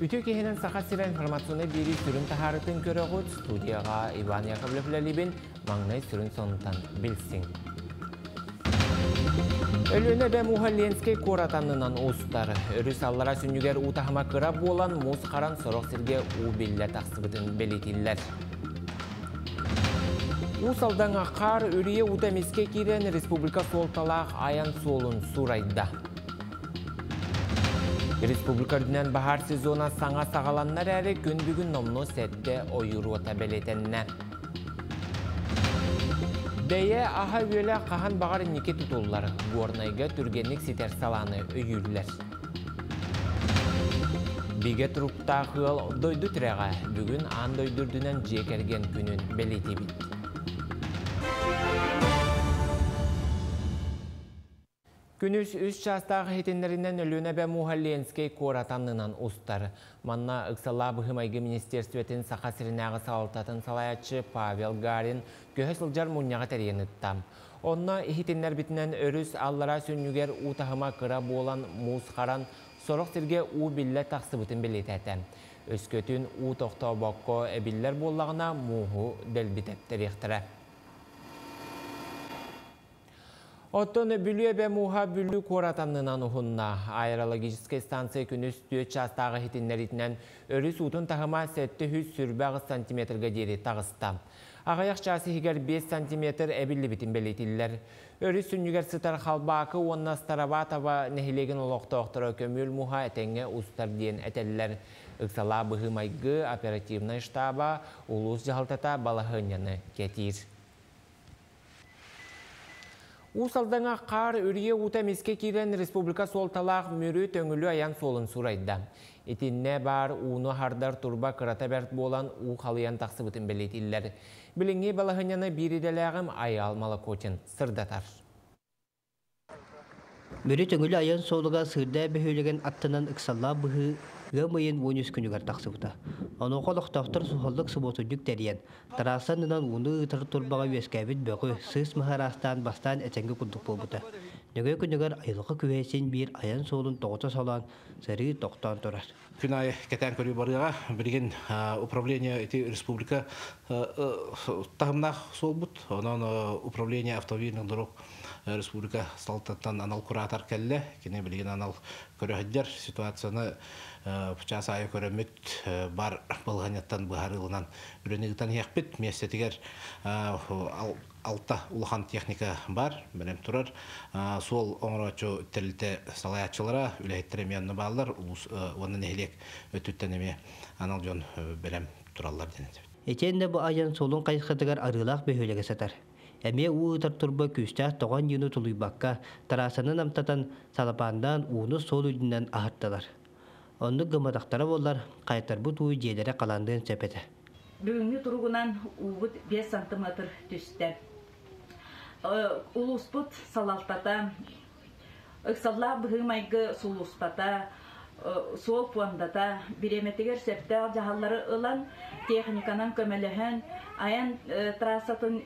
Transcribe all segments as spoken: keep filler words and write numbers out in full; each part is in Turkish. Ütü kehinin saha siren formasyonu biri sürün taharıtın körüğüt, studiyaya İvan Yakovlevlelibin mağnay sürün sonundan bilsin. Ölüne ve Muhallenski koratanından uustar, Rüsallara sünnüger utahma kırab olan muz karan soruq sirge ubille taksıbıdın belitiller. Uusaldan akar üreye utamiske kiren Respublika soltalaq ayan solun surayda. Respublika'dan bahar sezona sana sağalanlar eri gün bugün nomlu sette oyuru tabeletenler. Beye aha yöle kahan bağır nike tutulları, gornayga türgenlik siter salanı öyürler. Bige trukta hıyal doydu treğe, bugün an doydurdünen cekergen günün beleti bitti. Günüş üç çastağ hetinlerinden ölüne ve Muhallenski koratanından ustar. Manna ıksala bıhımaygi ministerstvetin sakasirinağı saltatın salayatçı Pavel Garin göhesılcar munyağı terenittam. Onna hetinler bitinen örüs allara sünnüger utahıma kıra boğulan muzkaran soruq sirge u bille taksıbıtın belitetem. Öskötün u tohta bakko ebiller bollağına muhu delbitep terihtere. Ottonu bülüye ve muha bülü koratanından uhunna. Aerologijske stansiya künüs tüye çastağı hitinler itinen örüs utun tahıma sette hüz sürbeği santimetrga deri tağısta. Ağayaq çası higer beş santimetr ebilli bitin belitiller. Örüs sünnüger sıtar halbaqı onna Starabatova nehilegin oloqta oqtara kömül muha etenge ustar diyen eteller. Iksala bıhımaygı operativna ştaba ulus jahaltata balahınyanı ketir. Uusaldağa kar üreye utamiske kiren Respublika soltalaq mürü töngülü ayan solun surayda. Etinne bar uunu hardar turba kırata bert bolan u halıyan taksıbıtın belitiller. Bilingi balahınyana biridelağım ayal Malakotin sırdatar. Mürü töngülü ayan soluğa sırda behülügen attanan ıksalla bıhı gımayın on üç günügar taksıbıta. Onu koluk doktor suhallık subotucuk deriyen, tarasanından unu ıtır turbağa üyeskabit böğü, sığs mıharastan bastan etengi kunduk boğuta. Nöge günügar ayılıqı küvesin bir ayan solun toğuta salan, sarı toqtan torar. Günay keten körü barıya, birgin upravleniya eti Respublika tahımna sol bud, onun upravleniya avtomobilinin duruk Respublika saltattan anal kuratar kelle, kine bilgin anal körühidler situasyonu Pıças ayı körümüt bar balğanyattan baharılınan ürünügüten yakbit miyestetiger altta uluhan teknika bar, benim turar. Sol onraço terlite salayatçılara ülehittirem yanına bağlılar, onun ehliyek ötüttenemi analjon belem turallar denildi. Etende bu ajan solun kayıtkadıgar arılaq behölege satar. Eme uğutar turba küstah doğan yunu tuluy bakka, tarasının amtatan salapandan uğunu sol üründen ahırttalar. Onu gımadaklara bollar, kayıtlar bu tuğu jelere kalandığın sepete. Bölümünü turugunan uğut beş santimetr tüste. Ulusput salaltata, ıksallar bıhımaygı suluspata, sol puandata, biremeteger septe alcahalları ılan teknikanan kömelehen, ayan trasatın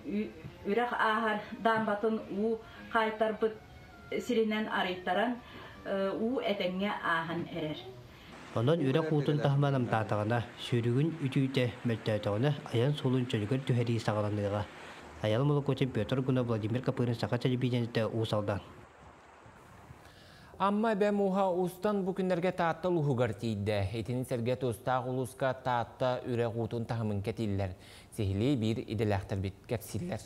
ürek ahar dambatın u kayıtlar bıt sirinen araytaran u etenge ahan erer. Onun ürek uğutun tahmanam tatağına, sürüğün ütüyte möltöğüne ayan solun çölgör tüheri sağlandığa. Ayal Malakotin Petr Guna Vladimir Kapırın sağa televizyonda Uusal'dan. Amma be muha ustan bu günlerge taatta luhugartiydi. Etini serget usta uluska taatta ürek uğutun tahımın ketiller. Sihli bir idilahtar bit kapsiller.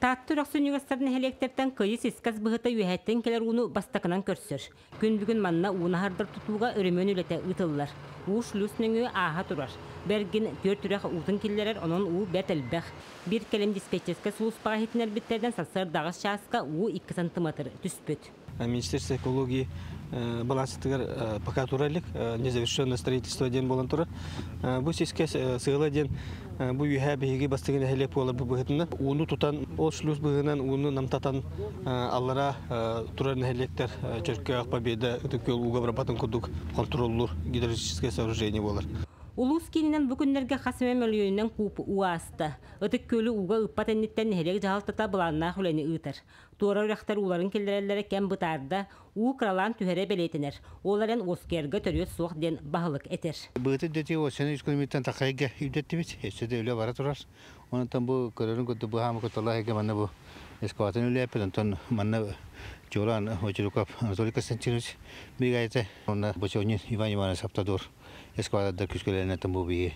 Taattu röksün yügastarın helektepten kıyı siskaz bıhıta yühetten keler uğunu bastakınan körsür. Gün bugün manna uğuna hardır tutuğa örümön ülete ıtıllar. Uğuş lüsnüğü aha durar. Bergin dört ürek uğutun killerer onun uğu bertelbek. Bir kelem dispetçeske sulus pahitiner bitlerden satsar dağız şahıska uğu iki santimetr tüspüt. Ministerstvo ekologi balansitıgar pakaturalik, nezavrşenna stроительство den bolantura. Bu siskaz sığıla den bu yühe behigi bastığına helep ola bu bıhıtına. Uğunu tutan, o şlüs bıhınan uğunu namtatan allara turan helekler çörkü akpabiyede ötükül uğabrabatın kuduk kontrollur giderişiske savrujenye bolar. Улус кининен бүкүннерге хасыме миллионнан куп уасты. Ытык көлү уга ыппатенниттен херек жалтата буланна хулени ытыр. Тора урактар уларын келдереллере кем бытарда у кралан түһере белетинер. Оларын оскерге төрөт суох ден баһылык этер. Быты дөтө осен үскөмиттен такайга үдөттүбүз. Эседе өлө бара турар. Онтан бу көрөрүн көтү бу хамы көтөлө эге манна бу. Эскоатын өлө эпелентон манна Çoran hocalıkap Anatoly Konstantinovich bir gayte ona başoğun Ivan Ivanovich Saptador eskvada küskelerin tambu bir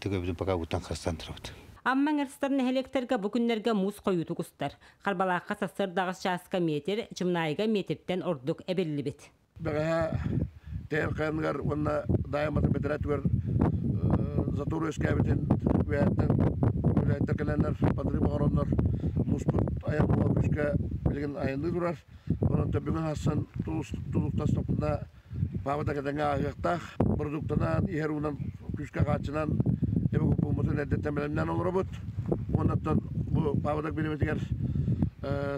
tekabüden pakağutan kastantrot. Amman Erstan'ın elektrikte bugünlerde muz koyutu kustar. Karbalakka sasır dağız şaska metre, cimnayga metreden orduk ebirli bit. Daha tehlikeler ona dayamadın bedret ver zaturu eskabiden ve elektrikler padri bağıranlar muz ayakla kuşka belirgin ayında durar. Onun tabiğin hasan tulukta stopunda bağda kadanga ayakta produktanan iherunan kuşka kaçınan ebe kupumuzun eddetten belimden ol robot. Ondan bu bağda bilimetikler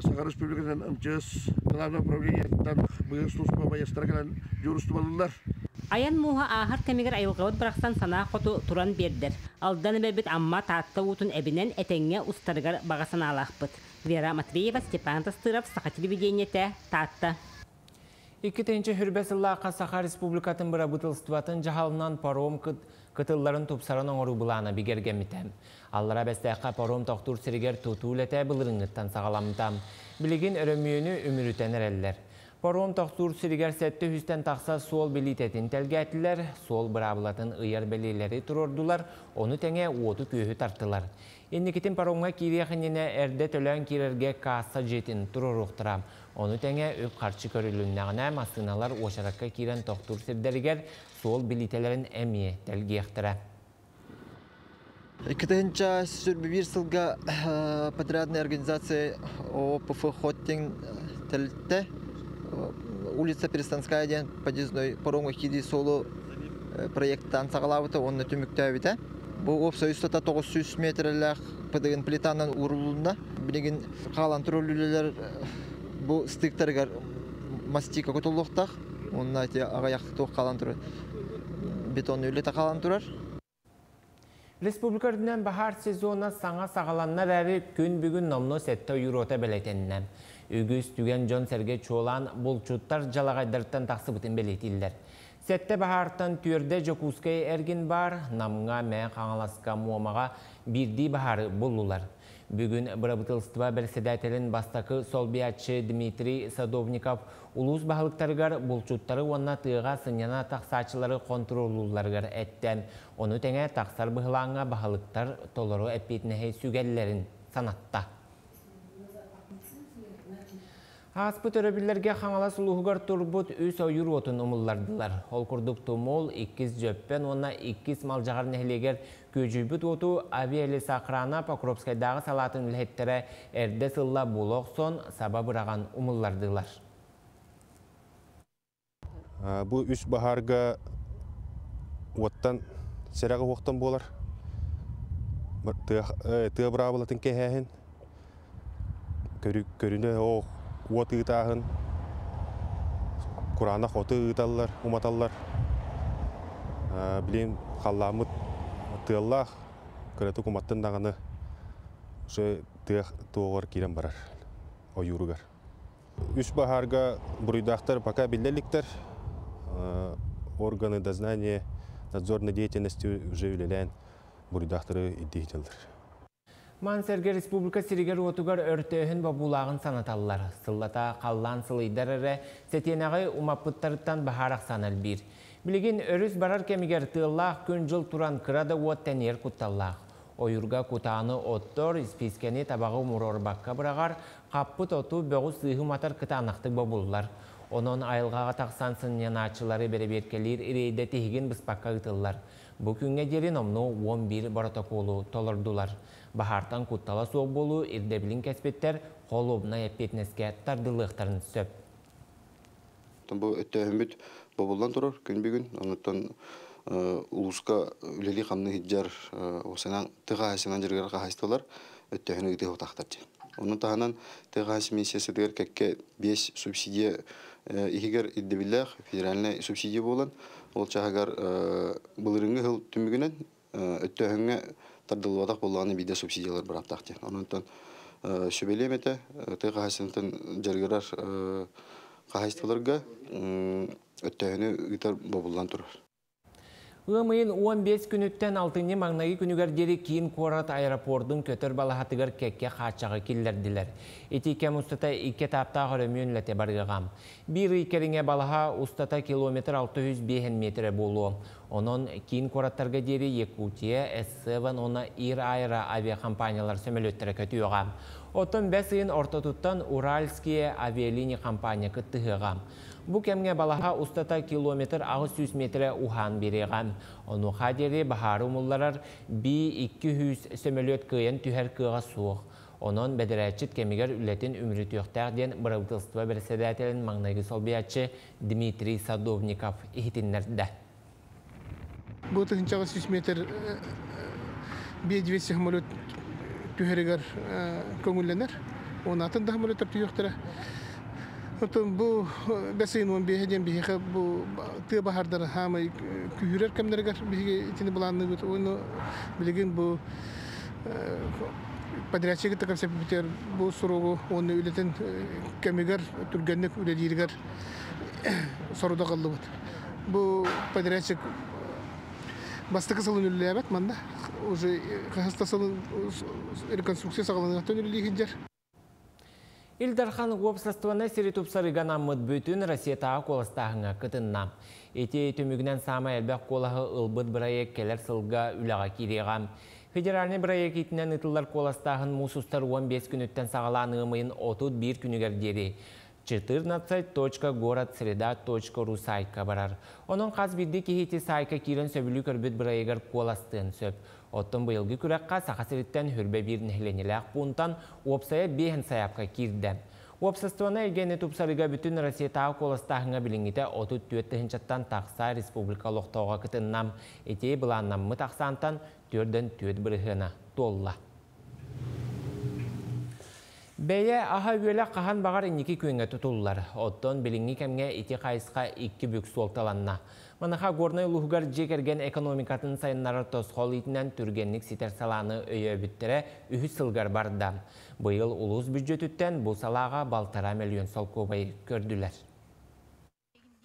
Sakarus Publikası'nın ımçız kılavna problemiyetinden bıyız tuzma bayastırakılan jurustumalılar. Ayın muha ahar kemiğer ayılgavad bıraksan sana kutu turan berdir. Aldan bebet amma tatta utun ebinen etenge ustargar bağasan alakbıt. Vera Matveyeva, Stepan Tastırov, Saka Televideniyete, Tatta. İkitençi hürbesillahka Saka Respublikatın bırabıtılstıvatın cahalından parom kıtılların topsarının oru bulana bigergemitem. Allara besteyka parom toktur seriger tutulete bilirgittan sağalamıtam. Biligin örümüyünü ümürütener eller. Parom toktur seriger sette hüsten taksa sol belitetin telgettiler, sol bırabılatın ıyar belileri tururdular, onu tenge otu köyü tarttılar. Endikitin paromga kiriyakinine erde tölen kirirge kasa jetin tururuqtıram. Onu tenge öp karşı körülünlağına masinalar oşarakka kiren toktur sirderger sol bilitelerin emiye telgeyektere. İkitenca sürbibir sılga patradnaya organizasya O P F Hotin telte улица Перестанская ден подъездной паромга кири солу проекттан сагалабыта, онны түмүктөбүтө. Bu obsayüstata dokuz yüz metrelik pedagin plitanın uğurluğunda bilgin kalan trollüler bu stikterler mastika kutulukta onlar diye ayakta kalan tür beton üllete kalan türler. Respublika'dan bahar sezonu sana sağlananları gün bugün namno sette euro'ta belirtenen. Ügüz tügen John Sergey Çolan bulçutlar jalagaydardan taksıbıtın belirtildiler. Sette bahartan türde jokuskaya ergin bar, namga men kağalaska muamağa birdi baharı buldular. Bugün Brabıtılstıva Bersedatel'in bastakı solbiyatçı Dmitri Sadovnikov ulus bahalıktargar bulçutları ona tığa sınyana taksaçıları kontrollulargar etten. Onu tenge taksar bıhılanga bahalıktar toloro epitnehe sügellerin sanatta. Haspı töröbüllerge xanala suluğugar turbut üç yüz eurotun umullardılar. Ol kurduk tumul ikiz jöppen ona ikiz malcağar nehleger köjübüt otu aviyeli sakrana Pokrovskaydağı salatın ülhettere erde sılla buluq son saba bırağan umullardılar. Bu üç baharga ottan serağı oqtan bolar. Tığ bırabılatın kehehin. Körünü oğ. Kuatı ıtağın, Kur'an'a kuatı ıtallar, umatallar. Bileyim, kallamıt tığallah, kıratı kumattın dağını tığ tığar kiren barar, o yurugar. Üç baharga buruydağıtlar paka belirlikler, organı doznanya, nadzorna deyetinesti üleylelen buruydağıtları iddiyetildir. Manserge Respublika Siriger otugar örtöhün babulağın sanatallar. Sıllata kallan sılıydarere setyenağı umapıttarıttan baharaq sanal bir. Biligin örüs barar kemiger tığlağ künjıl turan kırada ot tener kuttallağ. Oyurga kutağını ottor, ispiskeni tabağı muror bakka bırağar, kappıt otu böğüs sığım atar kıtağınaqtı babullar. Onun ayılgağa taqsansın yanaçıları bereberkelir ireyde tehigin bıspakka ıtıllar. Bu künge derin omnu on bir barotokolu tolurdular. Bahartan kuttala soğuk bolu, irdebilin kesbetler, kolubuna epetneske tardılıqtarını söp. Bu ötehümüt babuldan durur, gün bir gün. Ondan uluska üleli kanını hijjar, o senen tığa hasenan jirgara kahastılar, ötehünü gidiyor otaqtarca. Onun tahanan tığa hasemin siyasetiler kekke beş subsidiye İkigar iddibillah federalne subsidiye bolan olçahagar bulurunga hıl tümügünen öttehenge tardılwatak bollanı bide subsidiyalar bıraktakti. Onundan şübeliyemete teyga hasinten jargarar kahaystalarga öttehenge gitar babullan turur. Ümüyün on beş günütten altıncı mağnayı günüger geri kiyin Korat aeroportun kötür balahatıgar kekke kaçağı killerdiler. Etike mustata iki tapta hörümüyünle tebargıgam. Bir ikeringe balaha ustata kilometre altı yüz beş metre bolu. Onun kiyin Koratlarga geri Yekutiye, S yedi ona İr Aera aviakampanyalar sömülüttere kötüyüğam. Otun besin orta tuttan Uralskiye avialini kampanya kıttıhıgam. Bu kemge balaha ustata kilometre altı yüz metre uhan birigam. Onu kaderi baharı mullarar bir iki yüz sömülüt kıyan tüher kığa suğ. Onun bedereçit kemiger ületin ümrü tüyöktağden bravdılstıva bersedatelin magnagis olbiyatçı Dmitri Sadovnikov ihitinlerde. Bu tınca altı yüz metre bir sömülüt tüherigar köngüllenir. Onatın da sömülüt tüyöktağ. Bu besin on birden bir bu tebahardar ham kühürer kemlerger bir içinde bulandı onu bilgin bu padraçık takımsa biter bu soru onu ületen kemiger turgenlik ülediger soruda kaldı bu padraçık bastık salın üleyebet manda oje hasta salın rekonstrüksiyon salınatın üleyincer. Илдархан Гобсластуана Сиритуб Сарыгана Мыдбютын Россиятағы колыстағыңа кытынна. Эти түмігінен сама әлбәқ қолағы ұлбыт бірайек келер сылға үліға кереғам. Федеральный бірайек етінен ұтылар колыстағын мұсустар on beş күніттен сағалан ұмайын otuz bir күнігердері. четырнадцать точка город среда точка ру сайқа барар. Оның қаз бірді кейті сайқа керін сөбілік өрбіт бірайегер колыстығын сөп. Ottun bıyılgı kürekka sakasiritten hürbe bir nehlenilek bundan Uopsa'ya behen sayapka kirdi. Uopsa'stığına ilgeni tupsarıga bütün Rasiyatağı kolastağına bilingide otuz dört-tüncattan taqsa Respublikaloqtağı'a kıtınnam. Eteyi bılannammı taqsantan dörden dört bırıhına dolla. Бәйе аға өйлі қаған бағар инекі көңге тұтылылар. Оттон біліңі кәмге ете қайысқа екі бүк солталанна. Маныға ғорнай ұлығығар жекерген экономикатын сайынлары тосқол етінен түргенлік сетер саланы өйе бүттірі үхі сылғар барды. Бұйыл ұлыз бүджетіттен бұл салаға балтара миллион сол көбай көрділер.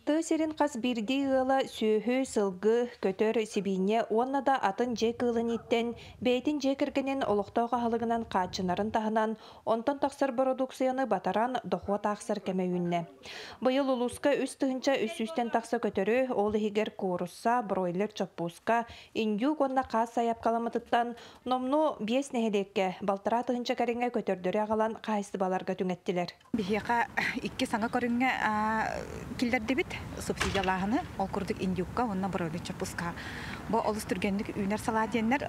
Тысерин қас бірді ғыла сөйі сылғы көтөр сибине оннада атын жек ғылын еттен, бәйтін жекіргенен олықтауға халығынан қатшынарын тағынан, онтан тақсыр продукцияны батаран доқуа тақсыр кәмеуінне. Бұйыл ұлысқа үз түгінші үз-үзден тақсы көтөрі ол егер қорысса, бройлер чөппусқа, индюк онна қас саяп қаламытыттан, номну бес нәхедекке балтыра түгінші көріңе көтөрдері ағалан қайсыбаларға түңеттілер. Бихеға икке саңа көріңе келдерді бит. Subsidiyalarını okurduk indiyukka, onunla broylu çapuska. Bu olus türgenlik üner saladiyenler,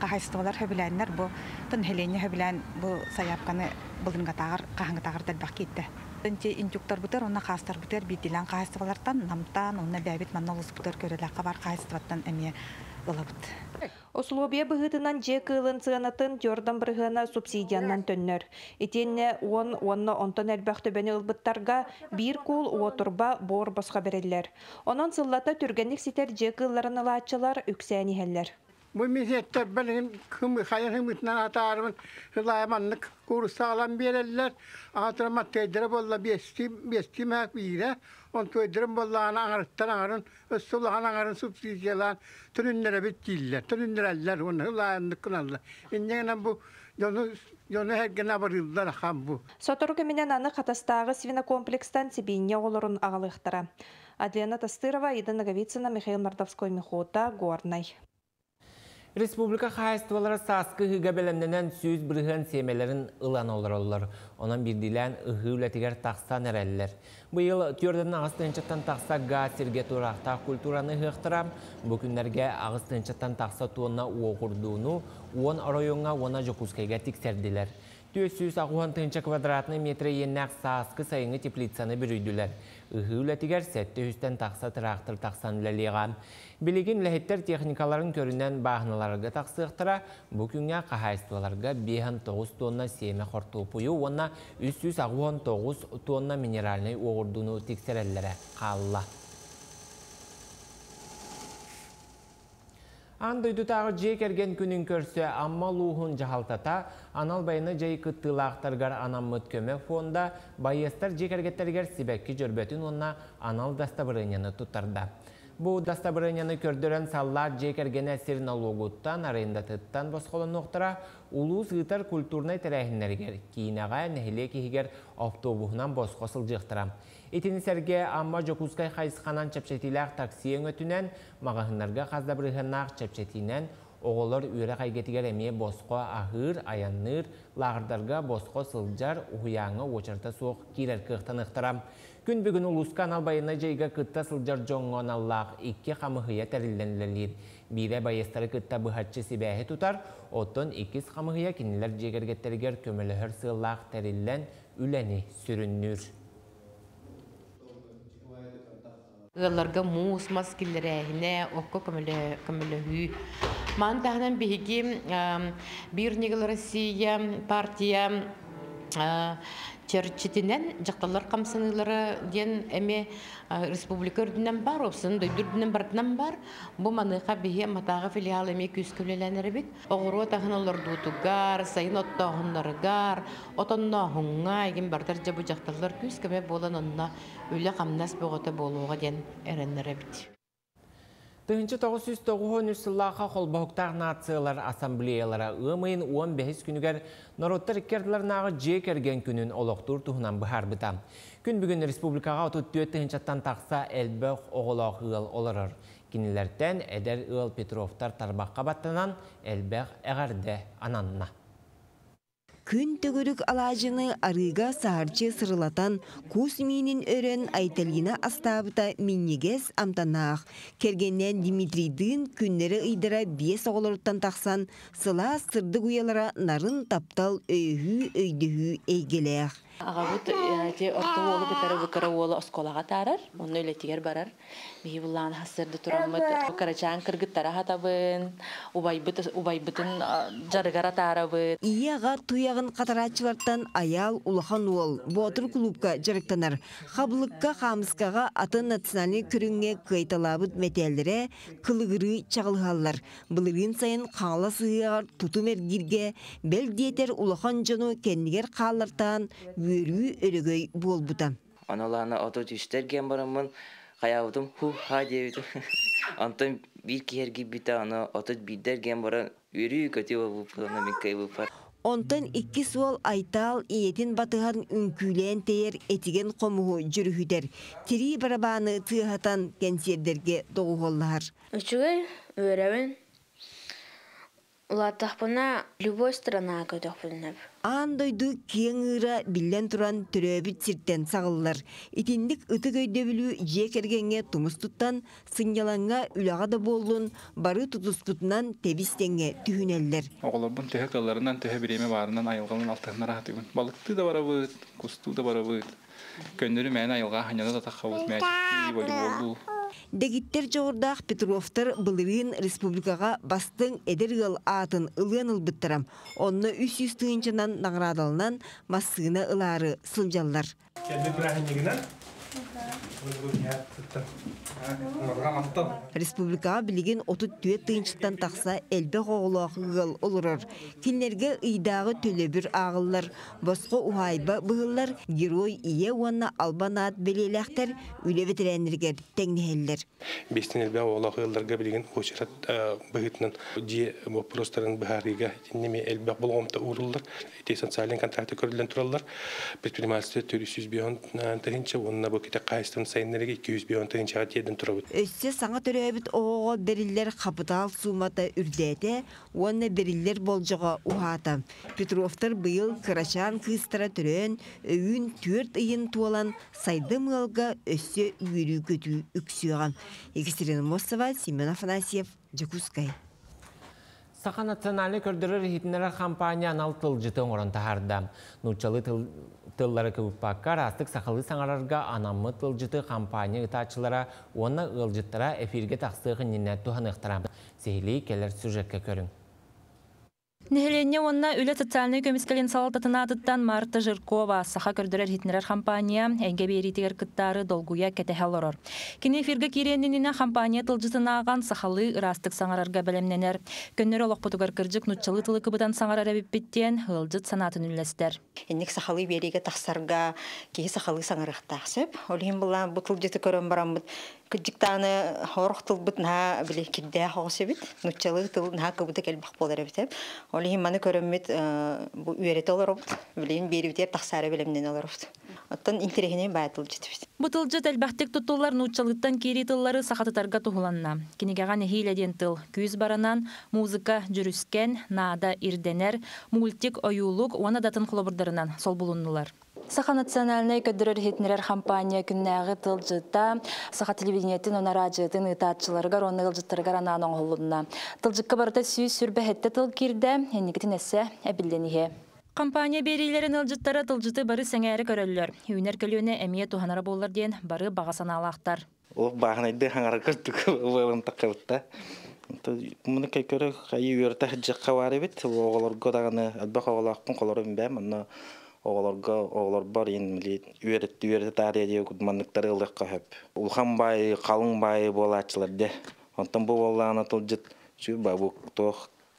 kahaystolar höbülenler, bu tünheleni höbülen bu sayapkanı bulunga tağır, kahanga tağır delbaq gitti. Önce indiyuklar budur, onunla kahastar budur, bidilen kahaystolardan, namtan, onunla bebit manna olus budur, görelakka var kahaystolardan emiye olabıdı. Условия быгытынан же кылын сыганатын жордан бырыгына субсидиянан төннөр. Этенне он он онтон элбэх төбөне ылбыттарга бир кул уотурба бор баска берелер. Онон сыллата түргенлик ситер же кылларын ылаатчылар үксәни хәллер. Бу мезеттер белгин кымы хайрымытнан атармын лайманлык курсалан берелер. Атырма тедре болла бести бести мәкбире. Он төйдірім болағына аңырыттан аңырын, өз солағын аңырын субсидиялан түріндері біттейлер, түріндірәлілер, оны ғылайындық күналар. Ендігінен бұл, оны әрген абырылдар қан бұл. Соторғы менен аны қатастағы свинокомплекстан себейне олырын ағалықтыра. Адлена Тастырова, Идана Говицина, Михаил Мордовской, Михота, Горнай. Республика қайыстывалары сасқы ғыға бәлемденен сөз бірғын семелерін ұлан олар олар. Онан бірділен ұғы үләтігер тақсан әрәлілер. Бұйыл түрден ағыстыншаттан тақса ғасерге тұрақта культураны ғықтырам. Бүкіндерге ағыстыншаттан тақса туына уоғырдуыну, он аройонға она жокускайға тіксерділер. Төсіз ағуантынша квадратны метре еннәқ сасқы сайыңы теплицаны бүрүйділер. ühületigər sette üstten taksa traktör taksan leliğam. Biligin lehetter texnikaların görünen bahnalarga taksıqtıra, bugünge kahayıstılarga bir nokta dokuz tonna seme xortupuyu, ona üç yüz on dokuz tonna mineralini uğurduğunu tikserellere qalla. Andıydı tağı jek ergen günün körse amma luhun jahaltata, anal bayını jay kıttıla aktargar anammıt köme fonda, bayestar jek ergetterger sibekki jörbötün onna anal dastabırınyanı tutarda. Bu dastabırınyanı kördören sallar jek ergene sir naloguttan, arrendatıttan bosqolun noqtıra, ulu sığıtar kulturnay terehinlerger, kiinağa nehile kehiger avtobuhundan bosqosıl jıqtıram. Etinisarge amma jokuzkay hayskanan çapçetilaak taksiyen ötünen, mağahınlarga qazdabırıhınaak çapçetinen, oğullar üyre kaygetiger emeye bosqo ahır, ayanır, lağırdarga bosqo sılcar, uhuyanı uçarta soğuk kirer kıhtanıqtıram. Gün bugün uluska anal bayına jayga kıtta sılcar jongon allaq, iki xamıhıya terillenlerler. Bire bayestarı kıtta bıhatçı sibahi tutar, otun ikiz xamıhıya kiniler jegergetteriger kömülühür sığlaq terillen, üleni sürünür. Yıllarga muz maskilere ne okko kamile kamilehü. Mantahnen bihigi bir nigel Rusya partiya çerçetinen jaktalar kamsanılara diyen eme Respublikör dünem var olsun, duydur dünem var dünem var. Bu manıqa bihiye matağa filiyal eme küskülelenere bit. Oğru tahınalar dutugar, sayın ottahınlar gar, otonna hunga egin bardarca bu jaktalar küskeme bolan onna öyle kamnas boğata boluğa diyen erenlere bit. bin dokuz yüz doksan üç yılağa Kolbahuktar Natsiyalar Assambleyalara ığmayın on beş günüger Narodtar Kertlarnağı jek ergen günün oloqtur tuhunan bıhar bıtam. Gün bugün Respublikağa otuz dört tığınçattan taqsa elböq oğulaq ığıl olarır. Kinilerden Eder ığıl Petrovtar tarbaqqa battanan elböq eğerde ananına. Күн төгүрүк алажыны арыга саарчы сырылатан кус минин өрөн айтылгына астабыта миннигез амтанаах. Кергеннен Димитрийдин күннері ыйдыра бес оғылырыттан тақсан, сыла сырды куялара нарын таптал өйхү өйдіхү эйгелеах. Ağabut orta oğlu bitere bu kara oğlu oskolağa tarar, onun öyle tiger barar. Bihi bulan hasırdı turamıt, o karacağın kırgıt taraha tabın, ubaybıtın jargara tarabın. İyağa tuyağın kataracılardan ayal ulahan oğul, botur kulubka jarıktanır. Xablıkka xamıskağa atın natsınali kürünge kıytalabıt metelere kılıgırı çağılhallar. Bılırın sayın kanla sığar, tutumer girge, beldiyeter ulahan canı kendiger kallardan Yürü ölügey bol budam. Analarına adı düştürgen barımın hayavudum hu ha devidim. Antan bir ker gibi de ana adı bildirgen barın yürü kötü bu planı min kaybıpar. Ondan iki sual aytal iyetin batıhan ünkülen teyer etigen komuhu jürühüder. Tiri barabanı tığhatan kenserderge doğuhollar. Üçüge öğrenin. Улаттахпына любой страна көтөхпүннеп. Андойду кеңыра билен туран төрөбүт сирттен сагыллар. Итиндик ыты көйдөбүлү жекергенге тумус туттан, сыңяланга үлага да болдун, бары тутускутунан тебистенге түһүнеллер. Оголордун техекаларынан төһө биреме барынан айылганын алтыннара түгүн. Балыкты да барабы, кусту да барабы. Көндөрү мен айылга ханада да таккабыт мээти волейболду. Дегиттер жоғырдақ Петровтар бұлырын республикаға бастың әдіргіл атын ұлын ұлбыттырам. Онны үс жүз тыңчынан нағырадалынан масығына ұлары сылжаллар. Республикаға білеген отыз төрт тыңчыттан тақса әлбі қоғылуақығыл олырыр. Келлерге ұйдағы төлебір ағыллар, босқы ұхайба бұғыллар, герой ие уанна албанат белеләқтер, үлі бітірәніргер тәңнігелдер. Бестен әлбі қоғылуақығылдарға білеген қошырат бұғытынан де бұрыстарын бұғарыға неме әлбі болғымта ұрылдар, десенциален контракты көрілден тұралдар, предпринималісті төрт жүз sayınlarına iki yüz milyon tığın çağat yedin turabıd. Össe sana töröbüd oğuğa beriller kapital sumata ürdete, onunla beriller bolcağa uhatam. Petrovtar bıyıl kıraşan kıstara törön, öğün tört ıyın tualan saydım ılga össe üyürü kötü üksüğam. Eksterina Mosova, Semen Afanasyev, Jakutskaya. Saka nacionalni kördürür hitneler kampanya naltıl jitön oran tahardam. Nuçalı tılları kıvıpakar astık sakalı sanararga anamı tıl jitı kampanya ıtaçılara ona ıljittara efirge taksığı ninnet tuhan ıhtaram. Sehli keller süjekke körün. Nehlenye onna üle tütalni gömiskelen salatatına adıttan Marta Jirkova, saha kördürer hitnerer kampanya, enge beyritiger kıttarı dolguya ketehalloror. Kine firga kirenine kampanya tılcısına ağan sahalı rastık sanararga belemnener. Könner olok putugar kırcık nutçalı tılık kıbıdan sangarar ebipbitten hılcıt sanatın üllester. Ennek sahalı berige taksarga, kehi sahalı sanarık taksip. Olihim bulan bu tılcıtı körön baramıt. Kıcık tağını horuk tılbıt naha bile kiddea hoğusebit. Nutçalı tıl naha kıbıda kelbak bolar ebitep. Олим маны көрөммет бу үйрөтө аларып, билен бериптер таксары билемден аларып. Оттан интерегине байтыл жетип. Бутыл жат албаттык тутуллар нучалыттан кери тыллары сахататарга тухуланна. Кинегаган хиледен тыл, күз баранан, музыка жүрүскен, нада ирденер, мультик оюлук, уана датын клубдарынан сол булуннулар. Саха национальный көдөрөр хетнерер компания күннәгы тылжыта, саха телевидениятын онарачытын ытатчыларга ронны ылжыттарга анан оңолунна. Тылжыкка барыта сүй сүрбәһетте тыл кирде, эннигитин эссе әбиллениһе. Компания берилерин ылжыттара тылжыты бары сәңәре көрөллөр. Үнер көлөне эмие туханара боллар диен бары багасана алактар. Ул багынайды хаңара көрдүк, уйлын таккытта. Муну кекөрө хай үртә җыкка барыбит, оголорга даганы албак оголаккын колорым бе, мына Oğlarga, oğlar bar yenmeli, üyretti üyretti tarihiye kudmanlıkları ıldık kahep. Ulhan bayı, kalın bayı bolacılar de. Ondan bu oğlağına tılcıt, şu babuk, toğ,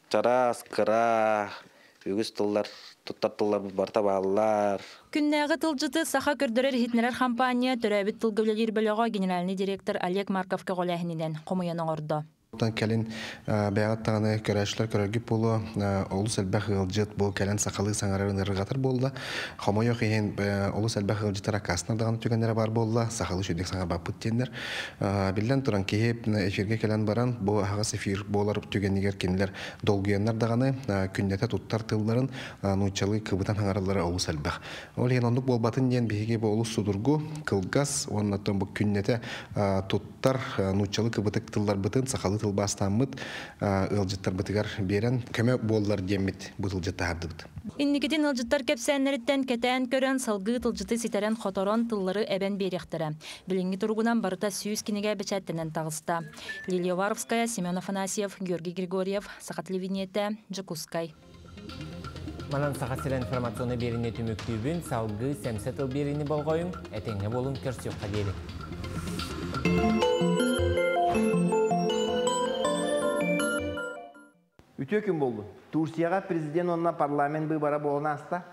çaras, kıra, ügüz tıllar, tuttar tıllar, barta bağlılar. Күннәгы тылжыты саха көрдөрөр хитнерер компания төрәбит тылгывлелер бөлөға генеральный директор Олег Марковка қоләһінеден қомыяның орды. Kelen beyat tane körüşler körgüp bolu olus elbek yılcıt bu kelen sakalı sanarların rıgatır bolda. Kamuoyu için olus elbek yılcıtlar kasnar dağın tükenler var bolda sakalı şiddet sanar baput diyenler. Bilen turan ki hep efirge kelen baran bu haga sefir bolar tükeniger kimler dolguyanlar dağını künnete tuttar tılların nuçalı kıbıtan hangarlara olus elbek. Oliyen onduk bol batın diyen bihige bu olus sudurgu kılgaz ondan bu künnete tuttar nuçalı kıbıtık tıllar bıtın sakalı Bastamıt, ılcıtlar bıtıgar beren, köme bollar demit bu ılcıtı hardıbıt. İndikitin ılcıtlar kepsenleritten keten kören salgı ılcıtı siteren xotoron tılları eben berektere. Bilingi turgunan barıta süz kinege beçettenen tağısta. Liliya Varovskaya, Semyon Afanasyev, Georgiy Grigoryev, Saha televideniyete, Jikuskay. Manan Saha Selen informasyonu berine tümüktübün, salgı semse tıl berini bolgoyun, etenge bolun körs yokka deyelim. Ütüyüküm oldu. Tursiyaga prezident onunla parlament bıbara bolunasta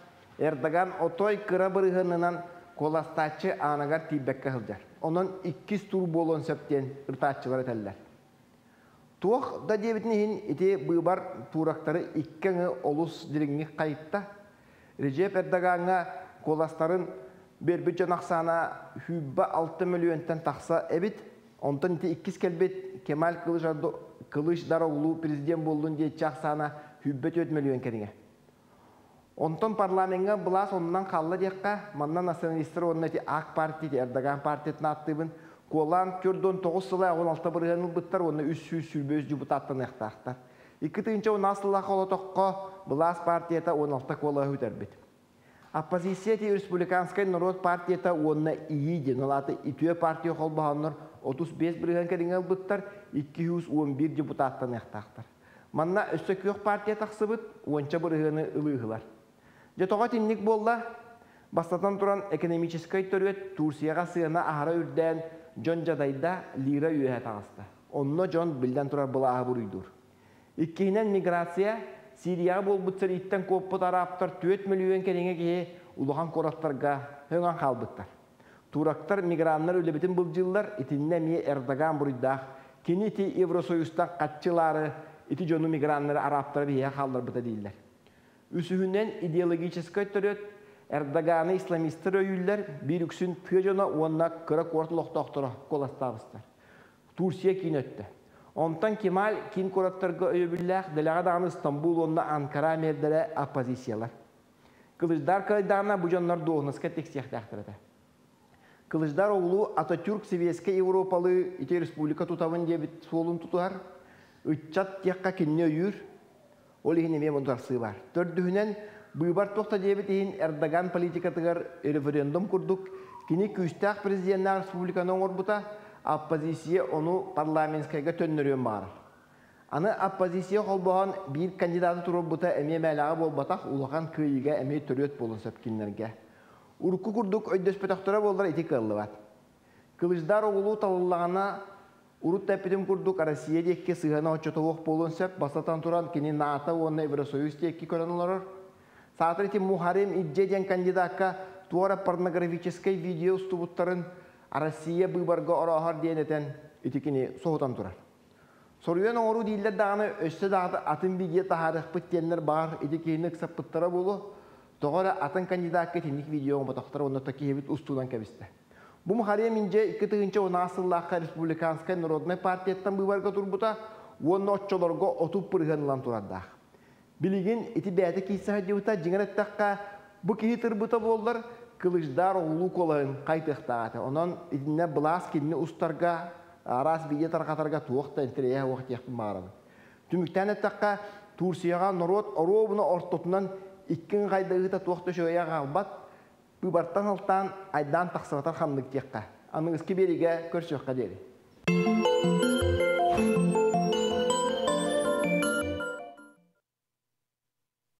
Erdoğan otoy kıra bırıhınınan kolastatçı anagar tibbekka hılcar. Onun iki tur bolun söpten ırtaççılar eteller. Tuğuk da devitinin iti bıbar turakları ikkeni olus dirinlik kayıtta Recep Erdoğan'a kolastarın bir bütçe naksana hübba altı milyonten taksa ebit. Ondan iti ikiz kelbet Kemal Kılıçdaroğlu Kılıçdaroğlu prezident bolduğun diye çaksana hübbet ötmeliyon kerine. Ondan parlamenta bulas ondan kallı dekka, mandan nasyonalistler onunla AK Parti, Erdoğan Partisi'nin attığın kolan kördön toğuz sıla on altı bırıhanıl bıttar, onunla üç yüz sülböz cübüt attığını ektartlar. İki tığınca o nasılla kola toqqa, bulas partiyata on altı kola hüterbet. Apposisiyeti Respublikanskay Narod Partiyata onunla iyi denolata itüye partiyo kol bahanlar, otuz beş bırıhan kerine bıttar, iki yüz on bir депутаттан яқтақтар. Манна Өстөкөк партия тақсыбыт, онча бұрығыны ұлығылар. Жетоға теннік болла, бастатан тұран экономическай төрет Турсияға сыйына ағара үрден Джон Жадайда лира үйе тағысты. Онно Джон білден тұрар бұла ағы бұрыйдыр. Иккейінен миграция, Сирияға бол бұтсыр иттен көппұт араптар төрт миллион кереңе кее ұлыған қораттарға өңан қалбыттар. Турактар мигранлар өлебетін бұл жылдар итіннемие Эрдоган бұрыйдақ Кинити Евросоюз'tan kaççıları, itici onu migranları, Arapları veya halları değiller. Üsühünden ideolojik kötürüt, Erdoğan'ı İslamistler öyüller, bir üksün piyacına onunla kırak ortalık doktora kolastavızlar. Türkiye kinöttü. Ondan Kemal kin koratlarga öyüller, Delegadan'ı İstanbul onunla Ankara merdere apozisiyalar. Kılıçdar Kılıçdar'ına bu canlar doğunuzka tek siyahtahtarıda. Kılıçdaroğlu Atatürk seviyesine Avrupalı İti Respublika tutavın diye bir solun tutar. Ütçat yakka kinne yür, O lehine mi montarsı var. Tördüğünden Buybar tohta debetiğin Erdoğan politikatıgar referandum kurduk. Kini küstah prezidentler Respublikanın orbuta appozisiye onu parlamentskayga tönnürüyüm bağırır. Anı appozisiye kolboğan bir kandidatı turbuta emiye melağı bol bataq ulağan köyüge emiye törüyöt bolun söpkinlerge. Urku kurduk öydöspötöktörü bollar eti kıllı bat. Kılıçdar oğulu talılığına Urut tepetim kurduk, Arasiye diyeki sığana hoçotoğuk bolun söp, basatan turan kini NATO onunla Evrosoyuz diyeki köranılar. Saatreti Muharrem İdje diyen kandidatka tuara pornografiçeskay video ustubutların Arasiye buybarga orahar diyen eten itikini soğutan turar. Soruyan oru diller dağını öste dağda atın bilgiye taharıq pıt diyenler bağır itikini kısa pıttara bolu, doğru atın kandidatka tindik videoğun bataqtara onunla taki hevit ustuğudan keviste. Bu Muharrem İnce iki tığınca ona asıllahka Respublikanskay Narodnay Partiyetten buybarga turbuta, onun otçolarga otup pırganılan turaddağ. Biligin iti beyatı kisi hadiyuta, cingaret takka bu kihi tırbuta bollar, Kılıçdar oğlu kolağın kaytıqtağıtı. Onun idinle blas kendini ustarga, aras bilye tarqatarga tuğakta entireye uğakta yaktın bağıradı. Tümükten et takka, Tursiyağa Norod orobuna ortotundan ikkin kaydağıta tuğakta şöyle ağabat, Bıbartan altan aydan taqsıvatar xanlık diyakka. Anın ıskı berige, körşüvakka deri.